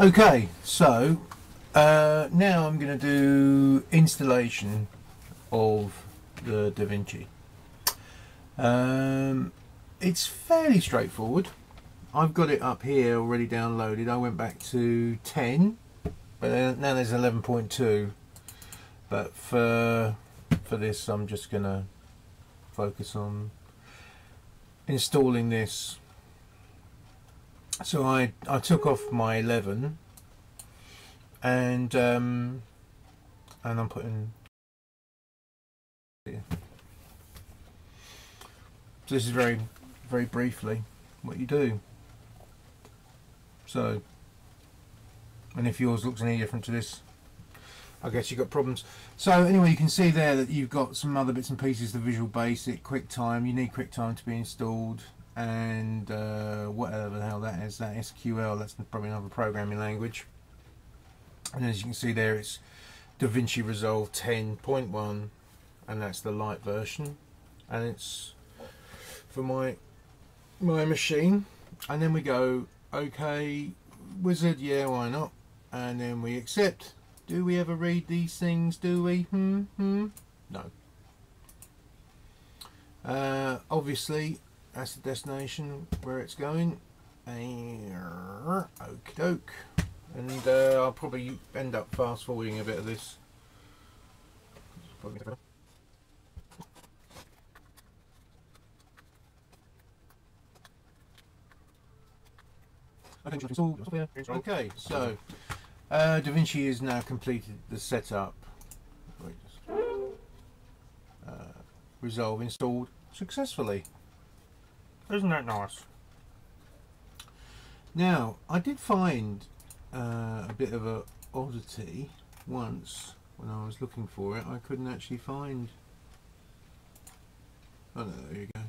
Okay, so now I'm going to do installation of the DaVinci. It's fairly straightforward. I've got it up here already downloaded. I went back to 10, but now there's 11.2. But for this, I'm just going to focus on installing this. So I took off my 11, and I'm putting here. So this is very briefly what you do. So, and if yours looks any different to this, I guess you've got problems. So anyway, you can see there that you've got some other bits and pieces, the Visual Basic, QuickTime. You need QuickTime to be installed, and whatever the hell that is, that SQL, that's probably another programming language. And as you can see there, it's DaVinci Resolve 10.1, and that's the light version, and it's for my machine. And then we go okay, wizard, yeah, why not? And then we accept. Do we ever read these things, do we? No. Obviously that's the destination where it's going. Okie doke. And I'll probably end up fast forwarding a bit of this. Okay, so DaVinci has now completed the setup. Resolve installed successfully. Isn't that nice? Now, I did find a bit of an oddity once when I was looking for it. I couldn't actually find. Oh no, there you go.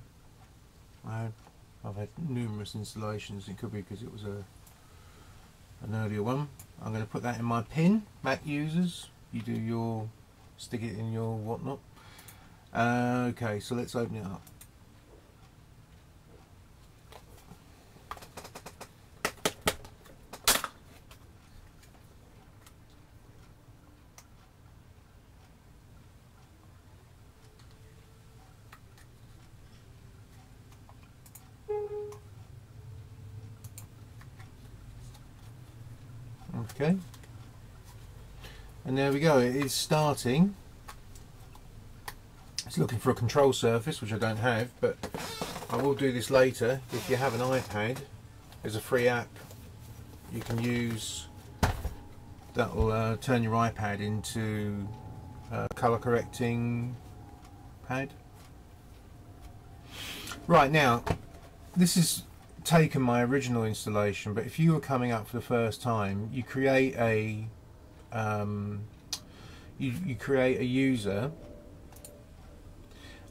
I've had numerous installations. It could be because it was an earlier one. I'm going to put that in my pin. Mac users, you do your, stick it in your whatnot. Okay, so let's open it up. Okay, and there we go, it is starting. It's looking for a control surface, which I don't have, but I will do this later. If you have an iPad, there's a free app you can use that will turn your iPad into a colour correcting pad. Right, now this is taken my original installation, but if you were coming up for the first time, you create a you create a user,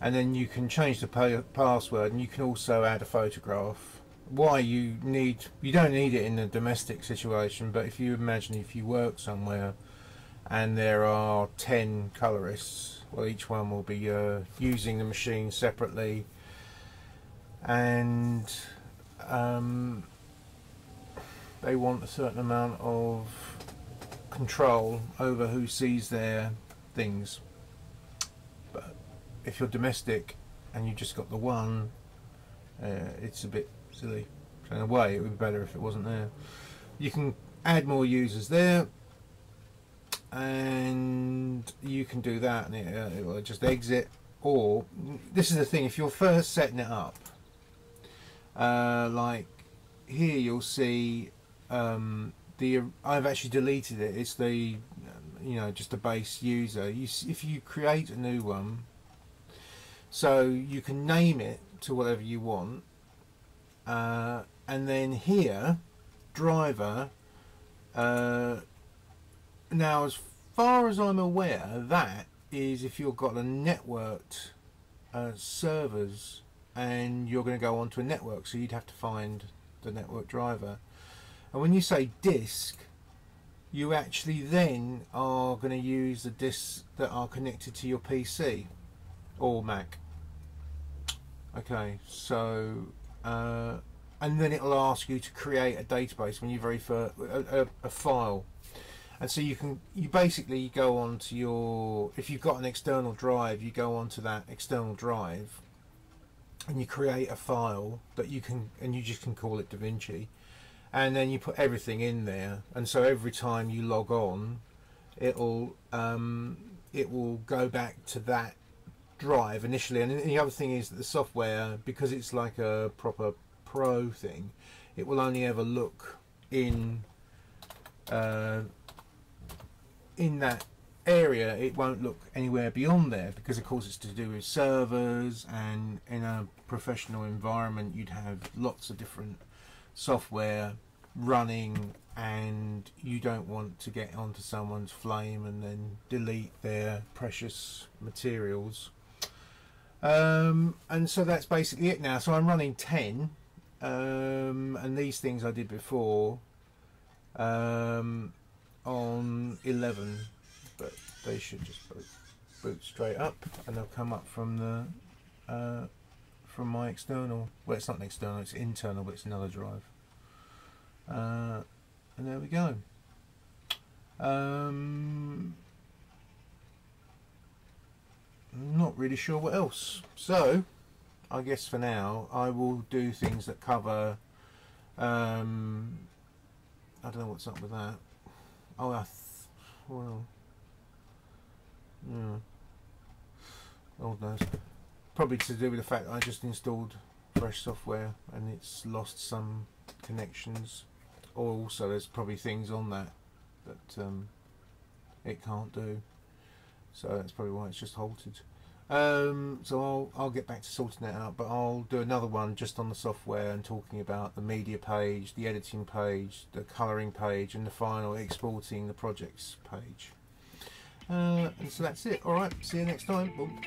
and then you can change the password, and you can also add a photograph. Why you don't need it in a domestic situation, but if you imagine if you work somewhere and there are 10 colorists, well, each one will be using the machine separately, and they want a certain amount of control over who sees their things. But if you're domestic and you just got the one, it's a bit silly. So in a way, it would be better if it wasn't there. You can add more users there, and you can do that, and it will just exit. Or this is the thing: if you're first setting it up. Like here you'll see I've actually deleted it. It's the just a base user. If you create a new one, so you can name it to whatever you want, and then here driver. Now as far as I'm aware, that is if you've got a networked servers, and you're going to go onto a network, so you'd have to find the network driver. And when you say disk, you actually then are going to use the disks that are connected to your PC or Mac. Okay, so and then it'll ask you to create a database when you very first a file. And so you can, you basically go on to your, if you've got an external drive, you go on to that external drive and you create a file that you can, and you just can call it DaVinci, and then you put everything in there. And so every time you log on, it will go back to that drive initially. And the other thing is that the software, because it's like a proper pro thing, it will only ever look in that area. It won't look anywhere beyond there, because of course it's to do with servers, and in a professional environment you'd have lots of different software running, and you don't want to get onto someone's flame and then delete their precious materials. And so that's basically it now. So I'm running 10, and these things I did before on 11, but they should just boot straight up, and they'll come up from the from my external, well, it's not an external, it's internal, but it's another drive. And there we go. Not really sure what else, so I guess for now I will do things that cover I don't know what's up with that. Oh, well, yeah, Lord knows. Probably to do with the fact that I just installed fresh software and it's lost some connections, or also there's probably things on that that it can't do, so that's probably why it's just halted. So I'll get back to sorting that out, but I'll do another one just on the software and talking about the media page, the editing page, the colouring page, and the final exporting the projects page. And so that's it. Alright, see you next time. Boom.